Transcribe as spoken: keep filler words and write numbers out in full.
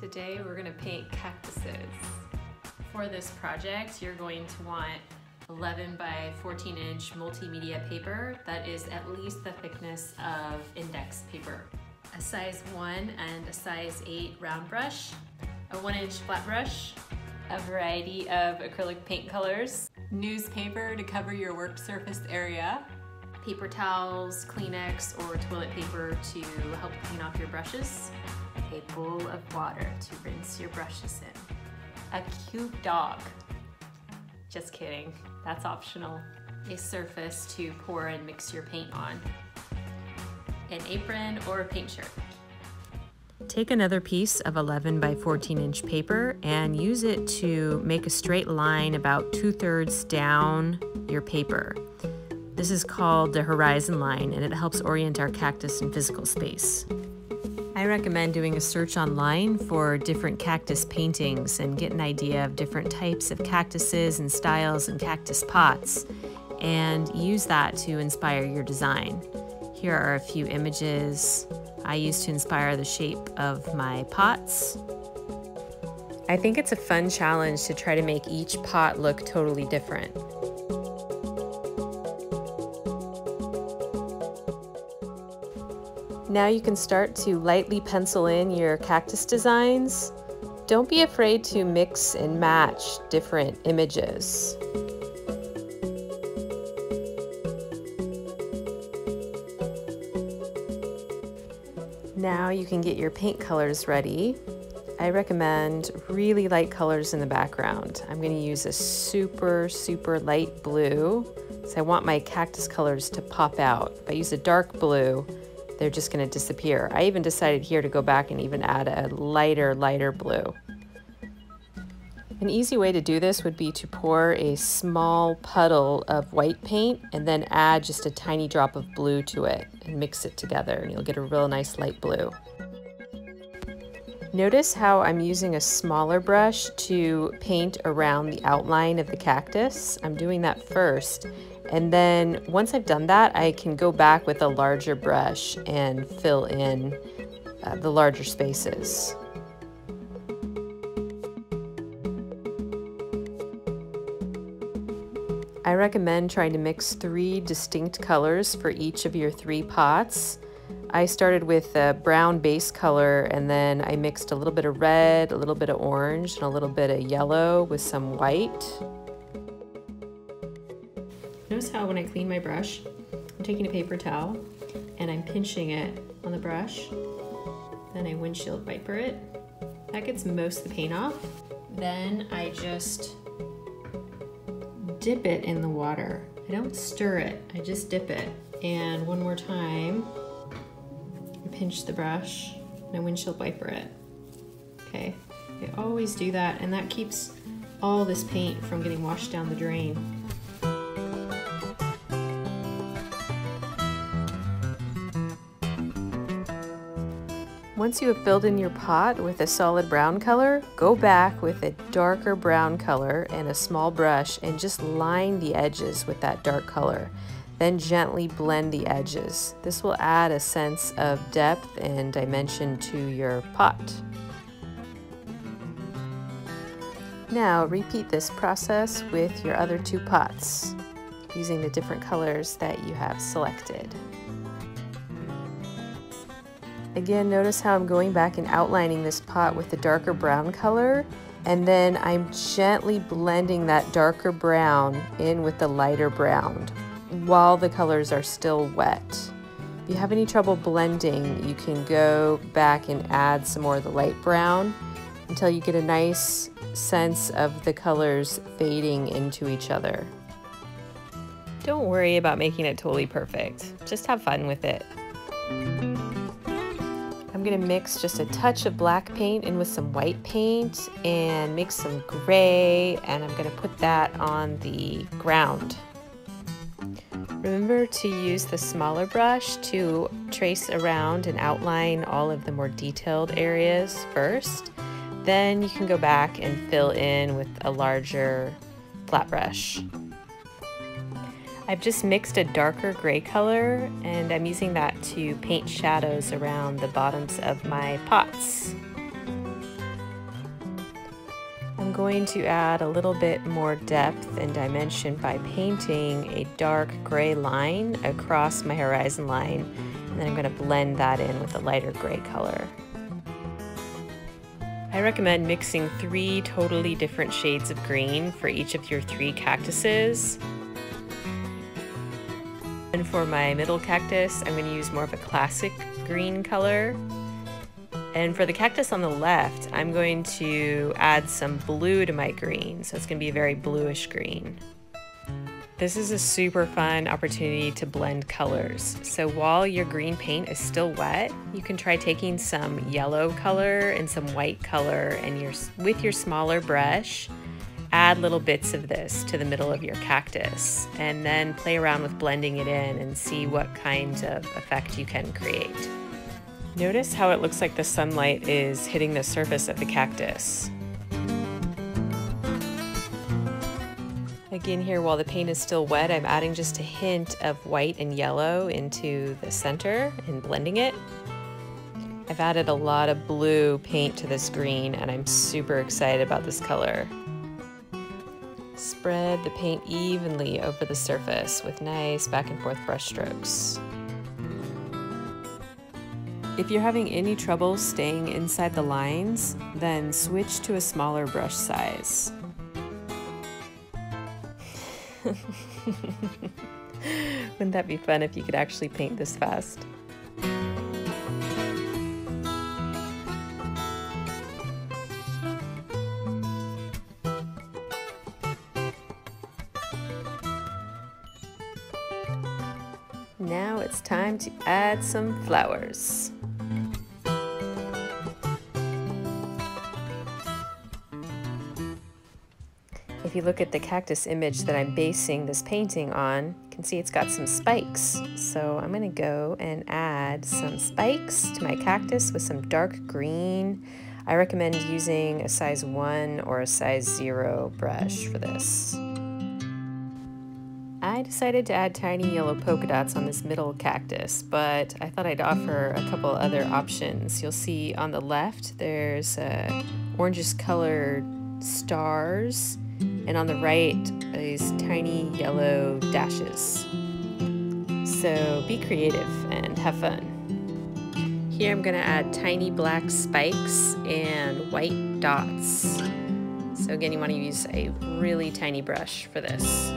Today we're going to paint cactuses. For this project, you're going to want eleven by fourteen inch multimedia paper that is at least the thickness of index paper, a size one and a size eight round brush, a one inch flat brush, a variety of acrylic paint colors, newspaper to cover your work surface area, paper towels, Kleenex, or toilet paper to help clean off your brushes, a bowl of water to rinse your brushes in, a cute dog, just kidding, that's optional, a surface to pour and mix your paint on, an apron or a paint shirt. Take another piece of eleven by fourteen inch paper and use it to make a straight line about two-thirds down your paper. This is called the horizon line, and it helps orient our cactus in physical space. I recommend doing a search online for different cactus paintings and get an idea of different types of cactuses and styles and cactus pots, and use that to inspire your design. Here are a few images I used to inspire the shape of my pots. I think it's a fun challenge to try to make each pot look totally different. Now you can start to lightly pencil in your cactus designs. Don't be afraid to mix and match different images. Now you can get your paint colors ready. I recommend really light colors in the background. I'm going to use a super, super light blue, so I want my cactus colors to pop out. If I use a dark blue, they're just gonna disappear. I even decided here to go back and even add a lighter, lighter blue. An easy way to do this would be to pour a small puddle of white paint and then add just a tiny drop of blue to it and mix it together, and you'll get a real nice light blue. Notice how I'm using a smaller brush to paint around the outline of the cactus. I'm doing that first. And then once I've done that, I can go back with a larger brush and fill in uh, the larger spaces. I recommend trying to mix three distinct colors for each of your three pots. I started with a brown base color, and then I mixed a little bit of red, a little bit of orange, and a little bit of yellow with some white. Notice how when I clean my brush, I'm taking a paper towel and I'm pinching it on the brush. Then I windshield wiper it. That gets most of the paint off. Then I just dip it in the water. I don't stir it, I just dip it. And one more time, I pinch the brush and I windshield wiper it. Okay, I always do that, and that keeps all this paint from getting washed down the drain. Once you have filled in your pot with a solid brown color, go back with a darker brown color and a small brush and just line the edges with that dark color. Then gently blend the edges. This will add a sense of depth and dimension to your pot. Now repeat this process with your other two pots using the different colors that you have selected. Again, notice how I'm going back and outlining this pot with the darker brown color, and then I'm gently blending that darker brown in with the lighter brown while the colors are still wet. If you have any trouble blending, you can go back and add some more of the light brown until you get a nice sense of the colors fading into each other. Don't worry about making it totally perfect. Just have fun with it. I'm going to mix just a touch of black paint in with some white paint and mix some gray, and I'm going to put that on the ground. Remember to use the smaller brush to trace around and outline all of the more detailed areas first. Then you can go back and fill in with a larger flat brush. I've just mixed a darker gray color, and I'm using that to paint shadows around the bottoms of my pots. going to add a little bit more depth and dimension by painting a dark gray line across my horizon line, and then I'm going to blend that in with a lighter gray color. I recommend mixing three totally different shades of green for each of your three cactuses. And for my middle cactus, I'm going to use more of a classic green color. And for the cactus on the left, I'm going to add some blue to my green, so it's going to be a very bluish green. This is a super fun opportunity to blend colors. So while your green paint is still wet, you can try taking some yellow color and some white color, and your, with your smaller brush, add little bits of this to the middle of your cactus, and then play around with blending it in and see what kind of effect you can create. Notice how it looks like the sunlight is hitting the surface of the cactus. Again here, while the paint is still wet, I'm adding just a hint of white and yellow into the center and blending it. I've added a lot of blue paint to this green, and I'm super excited about this color. Spread the paint evenly over the surface with nice back and forth brush strokes. If you're having any trouble staying inside the lines, then switch to a smaller brush size. Wouldn't that be fun if you could actually paint this fast? Now it's time to add some flowers. If you look at the cactus image that I'm basing this painting on, you can see it's got some spikes. So I'm going to go and add some spikes to my cactus with some dark green. I recommend using a size one or a size zero brush for this. I decided to add tiny yellow polka dots on this middle cactus, but I thought I'd offer a couple other options. You'll see on the left there's uh, orangish colored stars, and on the right is tiny yellow dashes. So be creative and have fun. Here I'm going to add tiny black spikes and white dots. So again, you want to use a really tiny brush for this.